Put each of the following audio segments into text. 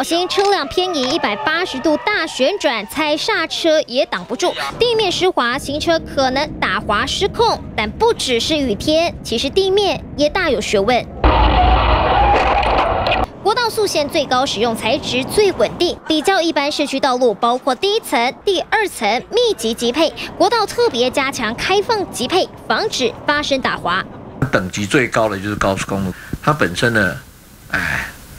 小心车辆偏移180度大旋转，踩刹车也挡不住。地面湿滑，行车可能打滑失控。但不只是雨天，其实地面也大有学问。 国道速线最高使用材质最稳定，比较一般市区道路，包括第一层、第二层密集集配，国道特别加强开放集配，防止发生打滑。等级最高的就是高速公路，它本身的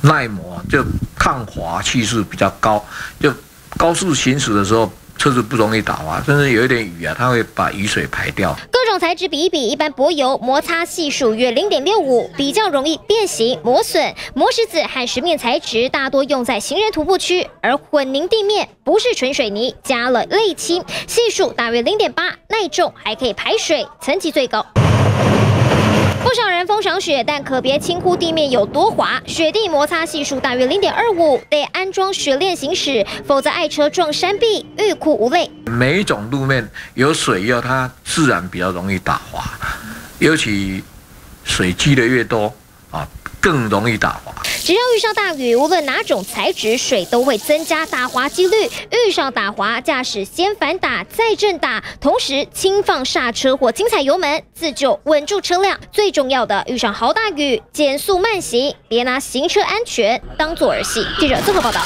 耐磨就抗滑系数比较高，就高速行驶的时候车子不容易打滑，甚至有一点雨它会把雨水排掉。 这种材质比一比，一般柏油摩擦系数约 0.65， 比较容易变形、磨损。磨石子和石面材质大多用在行人徒步区，而混凝地面不是纯水泥，加了类漆，系数大约 0.8， 耐重还可以排水，层级最高。 不少人疯赏雪，但可别轻忽地面有多滑。雪地摩擦系数大约 0.25， 得安装雪链行驶，否则爱车撞山壁，欲哭无泪。每一种路面有水以后，它自然比较容易打滑，尤其水积得越多啊，更容易打滑。只要遇上大雨，无论哪种材质，水都会增加打滑几率。遇上打滑，驾驶先反打再正打，同时轻放刹车或轻踩油门，自救稳住车辆。最重要的，遇上豪大雨，减速慢行，别拿行车安全当作儿戏。记者综合报道。